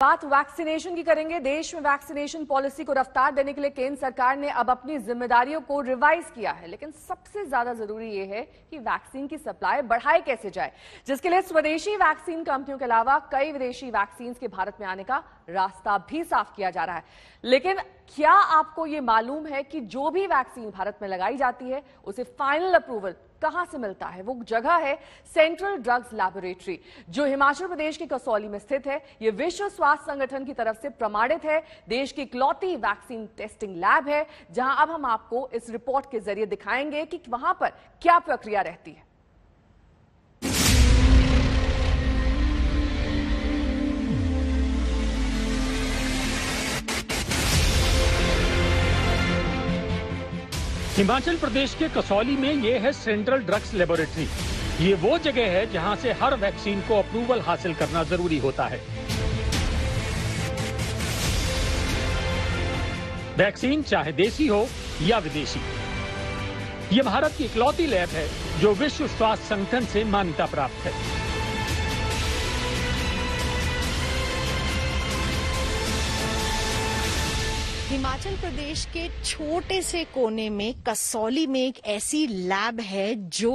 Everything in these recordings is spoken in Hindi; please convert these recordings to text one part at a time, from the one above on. बात वैक्सीनेशन की करेंगे। देश में वैक्सीनेशन पॉलिसी को रफ्तार देने के लिए केंद्र सरकार ने अब अपनी जिम्मेदारियों को रिवाइज किया है, लेकिन सबसे ज्यादा जरूरी यह है कि वैक्सीन की सप्लाई बढ़ाई कैसे जाए, जिसके लिए स्वदेशी वैक्सीन कंपनियों के अलावा कई विदेशी वैक्सीन के भारत में आने का रास्ता भी साफ किया जा रहा है। लेकिन क्या आपको ये मालूम है कि जो भी वैक्सीन भारत में लगाई जाती है उसे फाइनल अप्रूवल कहां से मिलता है? वो जगह है सेंट्रल ड्रग्स लैबोरेटरी, जो हिमाचल प्रदेश के कसौली में स्थित है। ये विश्व स्वास्थ्य संगठन की तरफ से प्रमाणित है, देश की इकलौती वैक्सीन टेस्टिंग लैब है, जहां अब हम आपको इस रिपोर्ट के जरिए दिखाएंगे कि वहां पर क्या प्रक्रिया रहती है। हिमाचल प्रदेश के कसौली में ये है सेंट्रल ड्रग्स लेबोरेटरी। ये वो जगह है जहां से हर वैक्सीन को अप्रूवल हासिल करना जरूरी होता है। वैक्सीन चाहे देसी हो या विदेशी। ये भारत की इकलौती लैब है जो विश्व स्वास्थ्य संगठन से मान्यता प्राप्त है। हिमाचल प्रदेश के छोटे से कोने में कसौली में एक ऐसी लैब है जो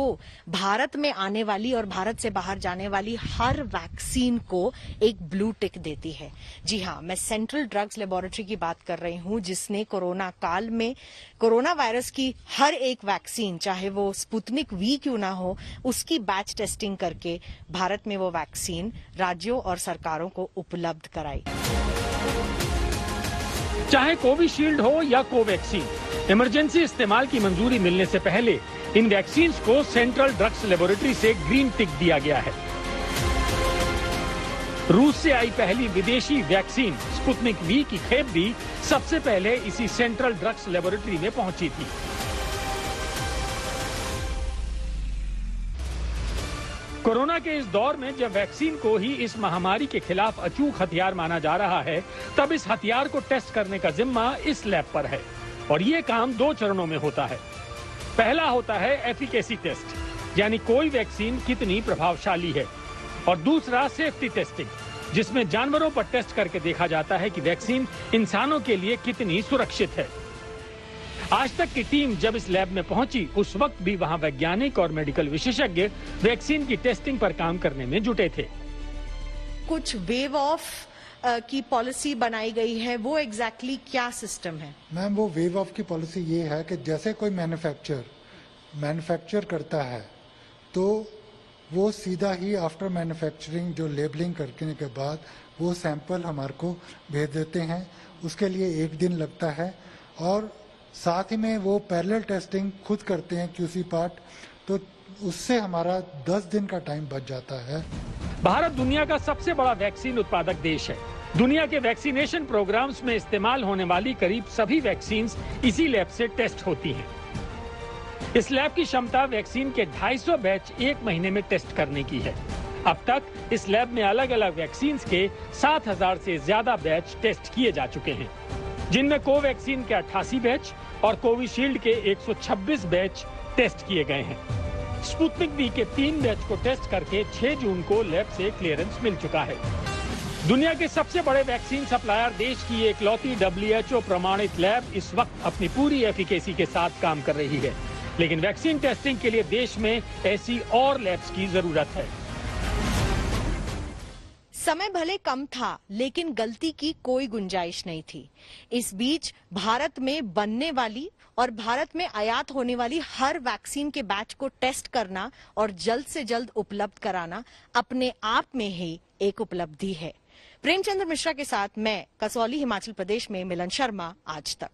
भारत में आने वाली और भारत से बाहर जाने वाली हर वैक्सीन को एक ब्लू टिक देती है। जी हां, मैं सेंट्रल ड्रग्स लेबोरेटरी की बात कर रही हूं, जिसने कोरोना काल में कोरोना वायरस की हर एक वैक्सीन, चाहे वो स्पुतनिक वी क्यों ना हो, उसकी बैच टेस्टिंग करके भारत में वो वैक्सीन राज्यों और सरकारों को उपलब्ध कराई। चाहे कोविशील्ड हो या कोवैक्सीन, इमरजेंसी इस्तेमाल की मंजूरी मिलने से पहले इन वैक्सीन को सेंट्रल ड्रग्स लेबोरेटरी से ग्रीन टिक दिया गया है। रूस से आई पहली विदेशी वैक्सीन स्पुतनिक वी की खेप भी सबसे पहले इसी सेंट्रल ड्रग्स लेबोरेटरी में पहुंची थी। कोरोना के इस दौर में जब वैक्सीन को ही इस महामारी के खिलाफ अचूक हथियार माना जा रहा है, तब इस हथियार को टेस्ट करने का जिम्मा इस लैब पर है। और ये काम दो चरणों में होता है। पहला होता है एफिकेसी टेस्ट, यानी कोई वैक्सीन कितनी प्रभावशाली है, और दूसरा सेफ्टी टेस्टिंग, जिसमें जानवरों पर टेस्ट करके देखा जाता है कि वैक्सीन इंसानों के लिए कितनी सुरक्षित है। आज तक की टीम जब इस लैब में पहुंची, उस वक्त भी वहां वैज्ञानिक और मेडिकल विशेषज्ञ वैक्सीन की टेस्टिंग पर काम करने में जुटे थे। कुछ वेव ऑफ की पॉलिसी बनाई गई है, वो एग्जैक्टली क्या सिस्टम है? मैम, वो वेव ऑफ की पॉलिसी ये है कि जैसे कोई मैन्युफैक्चर करता है तो वो सीधा ही आफ्टर मैन्युफैक्चरिंग जो लेबलिंग करने के बाद वो सैंपल हमारे को भेज देते हैं। उसके लिए एक दिन लगता है और साथ ही में वो पैरेलल टेस्टिंग खुद करते हैं क्यूसी पार्ट, तो उससे हमारा 10 दिन का टाइम बच जाता है। भारत दुनिया का सबसे बड़ा वैक्सीन उत्पादक देश है। दुनिया के वैक्सीनेशन प्रोग्राम्स में इस्तेमाल होने वाली करीब सभी वैक्सीन्स इसी लैब से टेस्ट होती हैं। इस लैब की क्षमता वैक्सीन के 250 बैच एक महीने में टेस्ट करने की है। अब तक इस लैब में अलग अलग वैक्सीन के 7000 से ज्यादा बैच टेस्ट किए जा चुके हैं, जिनमें कोवैक्सीन के 88 बैच और कोविशील्ड के 126 बैच टेस्ट किए गए हैं। स्पुतनिक वी के 3 बैच को टेस्ट करके 6 जून को लैब से क्लियरेंस मिल चुका है। दुनिया के सबसे बड़े वैक्सीन सप्लायर देश की इकलौती WHO प्रमाणित लैब इस वक्त अपनी पूरी एफिकेसी के साथ काम कर रही है, लेकिन वैक्सीन टेस्टिंग के लिए देश में ऐसी और लैब्स की जरूरत है। समय भले कम था, लेकिन गलती की कोई गुंजाइश नहीं थी। इस बीच भारत में बनने वाली और भारत में आयात होने वाली हर वैक्सीन के बैच को टेस्ट करना और जल्द से जल्द उपलब्ध कराना अपने आप में ही एक उपलब्धि है। प्रेमचंद्र मिश्रा के साथ मैं, कसौली, हिमाचल प्रदेश में, मिलन शर्मा, आज तक।